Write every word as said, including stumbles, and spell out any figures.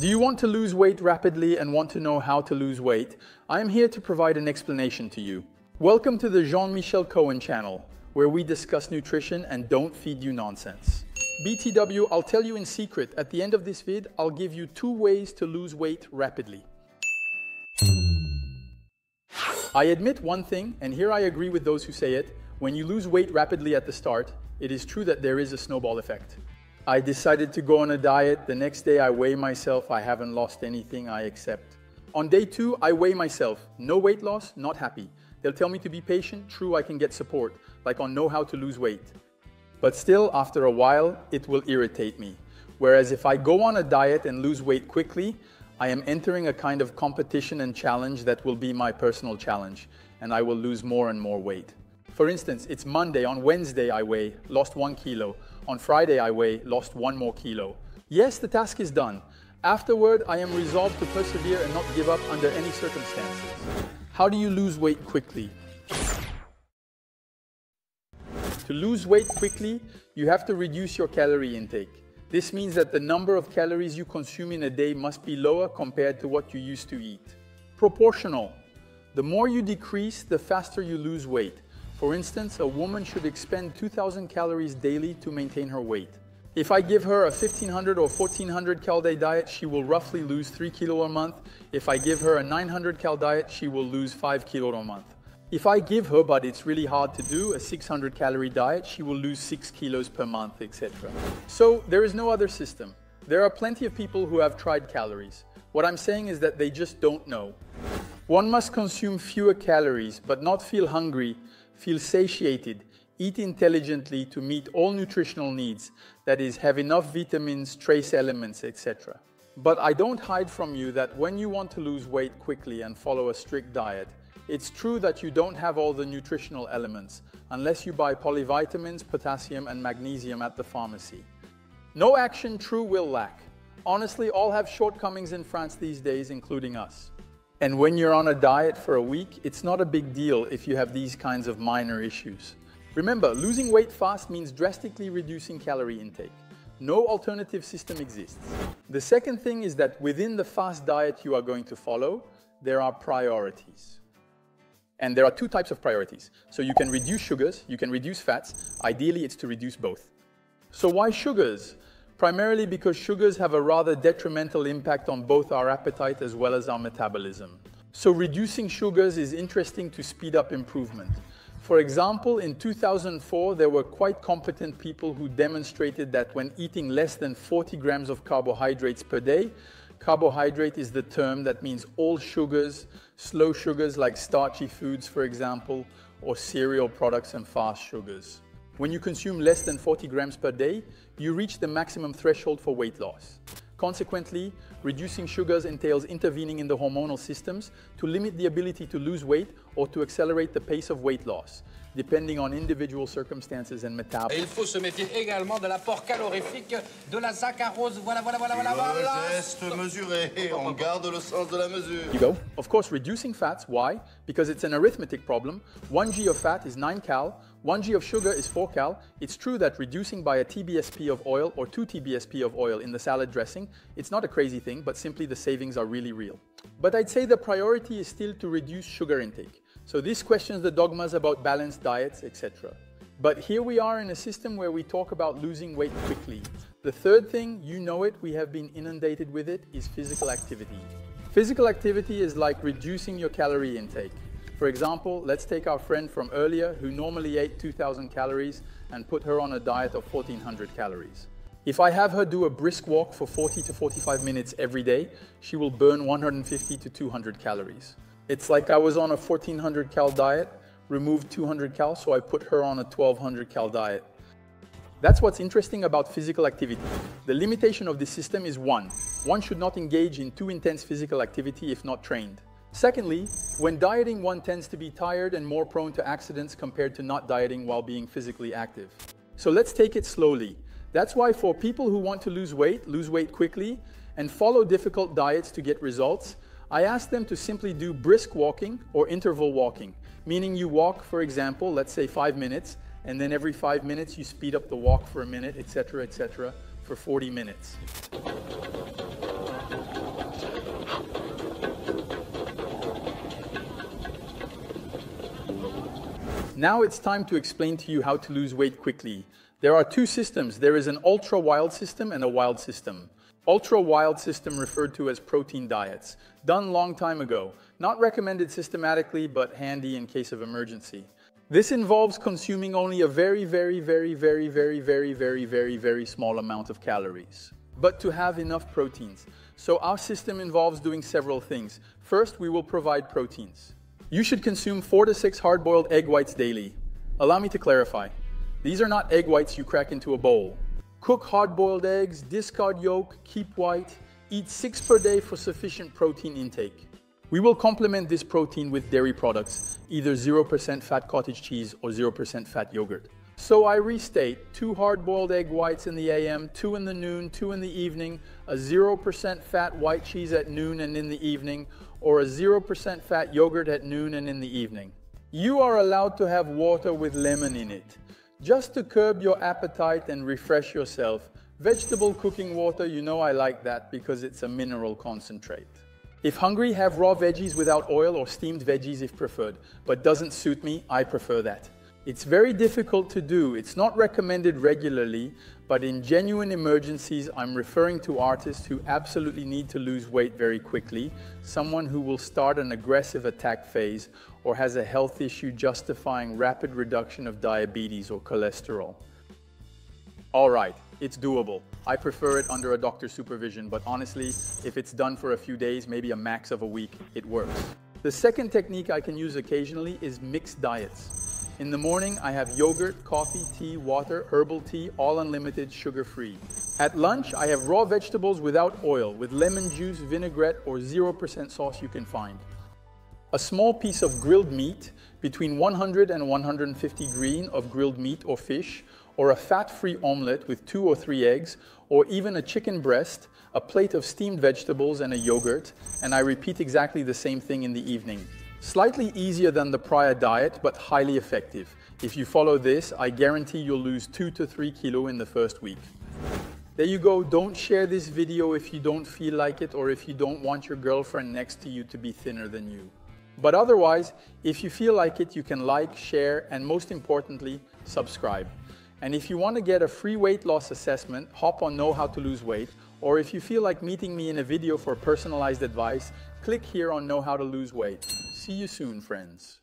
Do you want to lose weight rapidly and want to know how to lose weight? I am here to provide an explanation to you. Welcome to the Jean-Michel Cohen channel, where we discuss nutrition and don't feed you nonsense. B T W, I'll tell you in secret. At the end of this vid, I'll give you two ways to lose weight rapidly. I admit one thing, and here I agree with those who say it. When you lose weight rapidly at the start, it is true that there is a snowball effect. I decided to go on a diet. The next day I weigh myself. I haven't lost anything, I accept. On day two, I weigh myself. No weight loss, not happy. They'll tell me to be patient. True, I can get support, like on Know How to Lose Weight. But still, after a while, it will irritate me. Whereas if I go on a diet and lose weight quickly, I am entering a kind of competition and challenge that will be my personal challenge, and I will lose more and more weight. For instance, it's Monday, on Wednesday I weigh, lost one kilo. On Friday I weigh, lost one more kilo. Yes, the task is done. Afterward, I am resolved to persevere and not give up under any circumstances. How do you lose weight quickly? To lose weight quickly, you have to reduce your calorie intake. This means that the number of calories you consume in a day must be lower compared to what you used to eat. Proportional. The more you decrease, the faster you lose weight. For instance, a woman should expend two thousand calories daily to maintain her weight. If I give her a fifteen hundred or fourteen hundred cal day diet, she will roughly lose three kilo a month. If I give her a nine hundred cal diet, she will lose five kilo a month. If I give her, but it's really hard to do, a six hundred calorie diet, she will lose six kilos per month, et cetera. So there is no other system. There are plenty of people who have tried calories. What I'm saying is that they just don't know. One must consume fewer calories, but not feel hungry. Feel satiated, eat intelligently to meet all nutritional needs, that is, have enough vitamins, trace elements, et cetera. But I don't hide from you that when you want to lose weight quickly and follow a strict diet, it's true that you don't have all the nutritional elements, unless you buy polyvitamins, potassium and magnesium at the pharmacy. No action, true will lack. Honestly, all have shortcomings in France these days, including us. And when you're on a diet for a week, it's not a big deal if you have these kinds of minor issues. Remember, losing weight fast means drastically reducing calorie intake. No alternative system exists. The second thing is that within the fast diet you are going to follow, there are priorities. And there are two types of priorities. So you can reduce sugars, you can reduce fats. Ideally, it's to reduce both. So why sugars? Primarily because sugars have a rather detrimental impact on both our appetite as well as our metabolism. So reducing sugars is interesting to speed up improvement. For example, in two thousand four, there were quite competent people who demonstrated that when eating less than forty grams of carbohydrates per day, carbohydrate is the term that means all sugars, slow sugars like starchy foods, for example, or cereal products and fast sugars. When you consume less than forty grams per day, you reach the maximum threshold for weight loss. Consequently, reducing sugars entails intervening in the hormonal systems to limit the ability to lose weight or to accelerate the pace of weight loss, depending on individual circumstances and metabolism. Il faut se méfier également de l'apport calorifique de la saccharose. Voilà, voilà, voilà, voilà, voilà. Geste mesuré. On garde le sens de la mesure. You go. Of course, reducing fats. Why? Because it's an arithmetic problem. one gram of fat is nine cal. one gram of sugar is four cal. It's true that reducing by a T B S P of oil or two T B S P of oil in the salad dressing, it's not a crazy thing, but simply the savings are really real. But I'd say the priority is still to reduce sugar intake. So this questions the dogmas about balanced diets, et cetera. But here we are in a system where we talk about losing weight quickly. The third thing, you know it, we have been inundated with it, is physical activity. Physical activity is like reducing your calorie intake. For example, let's take our friend from earlier who normally ate two thousand calories and put her on a diet of fourteen hundred calories. If I have her do a brisk walk for forty to forty-five minutes every day, she will burn one hundred fifty to two hundred calories. It's like I was on a fourteen hundred cal diet, removed two hundred cal, so I put her on a twelve hundred cal diet. That's what's interesting about physical activity. The limitation of this system is one, one should not engage in too intense physical activity if not trained. Secondly, when dieting, one tends to be tired and more prone to accidents compared to not dieting while being physically active. So let's take it slowly. That's why for people who want to lose weight, lose weight quickly, and follow difficult diets to get results, I ask them to simply do brisk walking or interval walking, meaning you walk, for example, let's say five minutes, and then every five minutes you speed up the walk for a minute, et cetera, et cetera, for forty minutes. Now it's time to explain to you how to lose weight quickly. There are two systems. There is an ultra-wild system and a wild system. Ultra-wild system referred to as protein diets. Done long time ago. Not recommended systematically, but handy in case of emergency. This involves consuming only a very, very, very, very, very, very, very, very, very small amount of calories, but to have enough proteins. So our system involves doing several things. First, we will provide proteins. You should consume four to six hard-boiled egg whites daily. Allow me to clarify. These are not egg whites you crack into a bowl. Cook hard-boiled eggs, discard yolk, keep white. Eat six per day for sufficient protein intake. We will complement this protein with dairy products, either zero percent fat cottage cheese or zero percent fat yogurt. So I restate, two hard-boiled egg whites in the A M, two in the noon, two in the evening, a zero percent fat white cheese at noon and in the evening, or a zero percent fat yogurt at noon and in the evening. You are allowed to have water with lemon in it, just to curb your appetite and refresh yourself. Vegetable cooking water, you know I like that because it's a mineral concentrate. If hungry, have raw veggies without oil or steamed veggies if preferred, but doesn't suit me, I prefer that. It's very difficult to do, it's not recommended regularly, but in genuine emergencies, I'm referring to artists who absolutely need to lose weight very quickly, someone who will start an aggressive attack phase or has a health issue justifying rapid reduction of diabetes or cholesterol. All right, it's doable. I prefer it under a doctor's supervision, but honestly, if it's done for a few days, maybe a max of a week, it works. The second technique I can use occasionally is mixed diets. In the morning, I have yogurt, coffee, tea, water, herbal tea, all unlimited, sugar-free. At lunch, I have raw vegetables without oil, with lemon juice, vinaigrette, or zero percent sauce you can find. A small piece of grilled meat, between one hundred and one hundred fifty green of grilled meat or fish, or a fat-free omelette with two or three eggs, or even a chicken breast, a plate of steamed vegetables and a yogurt, and I repeat exactly the same thing in the evening. Slightly easier than the prior diet, but highly effective. If you follow this, I guarantee you'll lose two to three kilo in the first week. There you go. Don't share this video if you don't feel like it or if you don't want your girlfriend next to you to be thinner than you. But otherwise, if you feel like it, you can like, share, and most importantly, subscribe. And if you want to get a free weight loss assessment, hop on Know How to Lose Weight, or if you feel like meeting me in a video for personalized advice, click here on Know How to Lose Weight. See you soon, friends.